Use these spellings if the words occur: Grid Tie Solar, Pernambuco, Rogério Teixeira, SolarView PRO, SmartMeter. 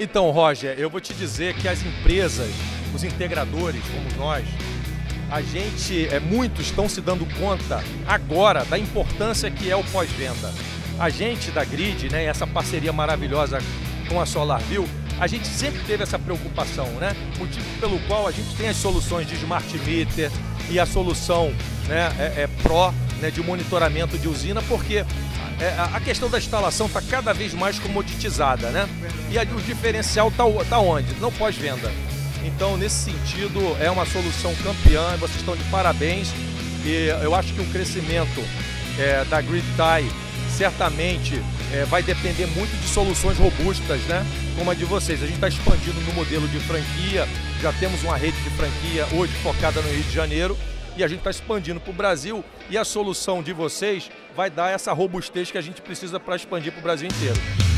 Então, Roger, eu vou te dizer que as empresas, os integradores como nós, muitos estão se dando conta agora da importância que é o pós-venda. A gente da Grid, né, essa parceria maravilhosa com a SolarView, a gente sempre teve essa preocupação, né? Motivo pelo qual a gente tem as soluções de Smart Meter e a solução, né, Pro, né, de monitoramento de usina, porque a questão da instalação está cada vez mais comoditizada, né? E o diferencial está onde? No pós-venda. Então, nesse sentido, é uma solução campeã, vocês estão de parabéns. E eu acho que o crescimento da Grid Tie certamente vai depender muito de soluções robustas, né? Como a de vocês. A gente está expandindo no modelo de franquia, já temos uma rede de franquia hoje focada no Rio de Janeiro. E a gente está expandindo para o Brasil e a solução de vocês vai dar essa robustez que a gente precisa para expandir para o Brasil inteiro.